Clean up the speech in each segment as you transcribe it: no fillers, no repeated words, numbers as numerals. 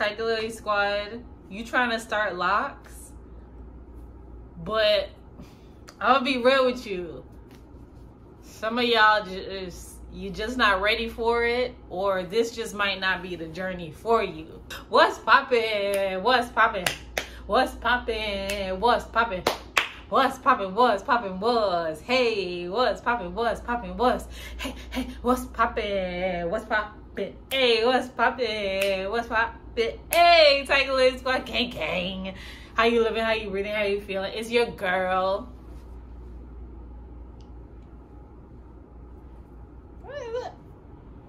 Tiger Lily Squad, you trying to start locks, but I'll be real with you. Some of y'all you're just not ready for it, or this just might not be the journey for you. What's poppin'? What's poppin'? What's poppin'? What's poppin'? What's poppin'? What's poppin'? What's hey? What's poppin'? What's poppin'? What's hey? Hey? What's poppin'? What's poppin'? Hey? What's poppin'? What's poppin'? Hey, Tiger Lily Squad, gang gang. How you living? How you breathing? How you feeling? It's your girl.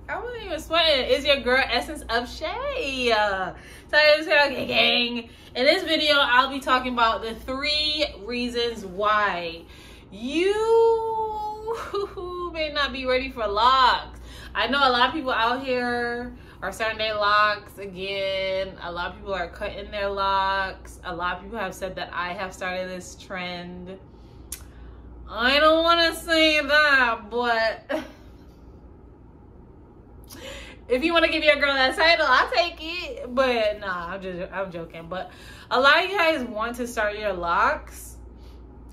I wasn't even sweating. It's your girl, Essence of Shay. Okay, gang. In this video, I'll be talking about the 3 reasons why you may not be ready for locks. I know a lot of people out here are starting their locks again. A lot of people are cutting their locks. A lot of people have said that I have started this trend. I don't want to say that, but... if you want to give your girl that title, I'll take it. But nah, I'm joking. But a lot of you guys want to start your locks,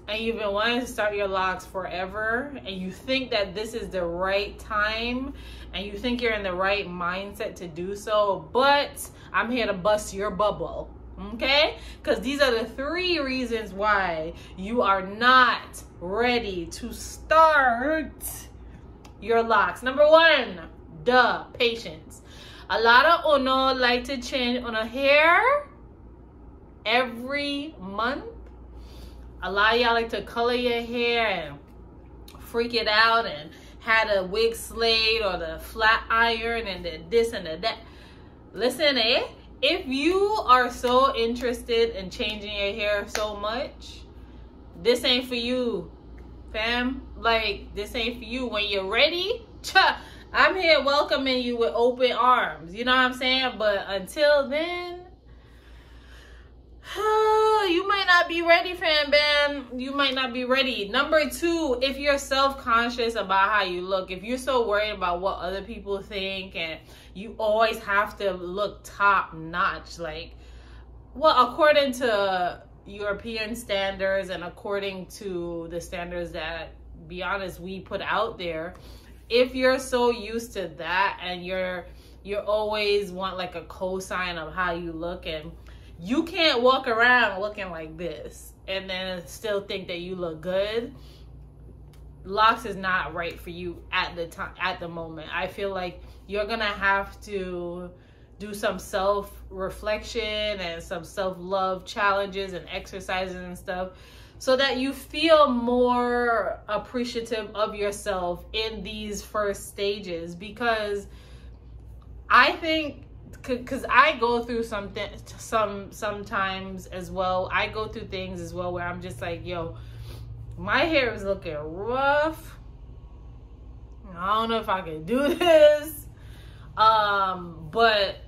and you've been wanting to start your locks forever, and you think that this is the right time, and you think you're in the right mindset to do so. But I'm here to bust your bubble, okay? Because these are the 3 reasons why you are not ready to start your locks. Number 1. Duh, patience. A lot of uno like to change on a hair every month. A lot of y'all like to color your hair and freak it out and had a wig slate or the flat iron and the this and the that. Listen, if you are so interested in changing your hair so much, this ain't for you, fam. Like, this ain't for you. When you're ready, cha. I'm here welcoming you with open arms. You know what I'm saying? But until then, you might not be ready, fam bam. You might not be ready. Number 2, if you're self-conscious about how you look, if you're so worried about what other people think and you always have to look top-notch, like, well, according to European standards and according to the standards that, be honest, we put out there, if you're so used to that and you're always want like a cosign of how you look, and you can't walk around looking like this and then still think that you look good, locks is not right for you at the time, at the moment. I feel like you're gonna have to do some self-reflection and some self-love challenges and exercises and stuff, so that you feel more appreciative of yourself in these first stages. Because I think, because I go through something sometimes as well. I go through things as well where I'm just like, yo, my hair is looking rough. I don't know if I can do this. But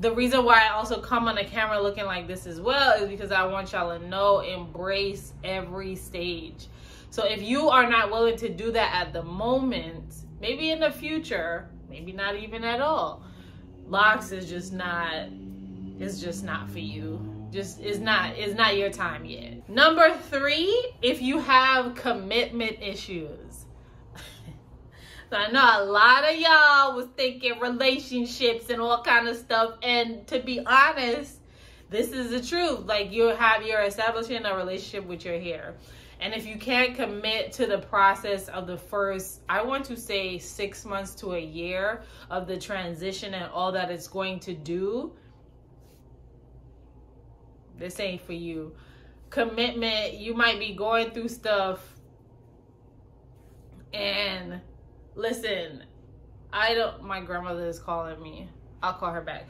the reason why I also come on the camera looking like this as well is because I want y'all to know, embrace every stage. So if you are not willing to do that at the moment, maybe in the future, maybe not even at all, locks is just not, it's just not for you. Just, it's not your time yet. Number 3, if you have commitment issues. So I know a lot of y'all was thinking relationships and all kind of stuff. And to be honest, this is the truth. Like, you're establishing a relationship with your hair. And if you can't commit to the process of the first, I want to say 6 months to a year of the transition and all that it's going to do, this ain't for you. Commitment, you might be going through stuff and... listen, I don't, my grandmother is calling me. I'll call her back.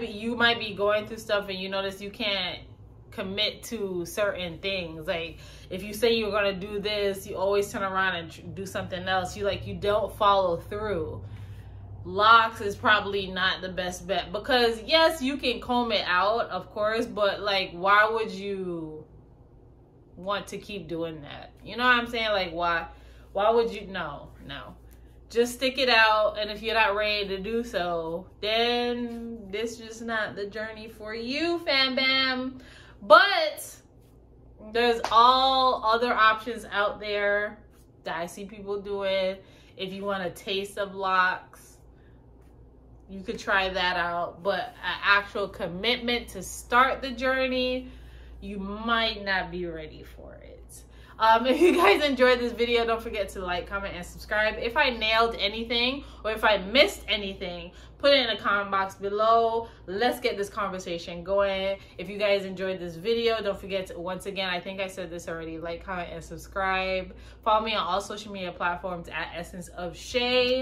You might be going through stuff and you notice you can't commit to certain things. Like, if you say you're going to do this, you always turn around and do something else. You don't follow through. Locks is probably not the best bet, because yes, you can comb it out, of course, but like, why would you want to keep doing that? You know what I'm saying? Like, why would you? No. just stick it out, and if you're not ready to do so, then this is not the journey for you, fam bam. But there's all other options out there that I see people doing. If you want a taste of locks, you could try that out, but an actual commitment to start the journey, you might not be ready for it. If you guys enjoyed this video, don't forget to like, comment, and subscribe. If I nailed anything or if I missed anything, put it in the comment box below. Let's get this conversation going. If you guys enjoyed this video, don't forget to, once again, I think I said this already, like, comment, and subscribe. Follow me on all social media platforms at Essence of Shay.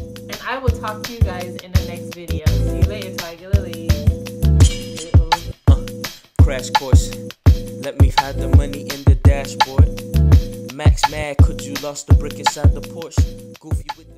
And I will talk to you guys in the next video. See you later, Tiger Lily. Crash course. Let me hide the money in the dashboard. Max mad, could you lost the brick inside the Porsche? Goofy with the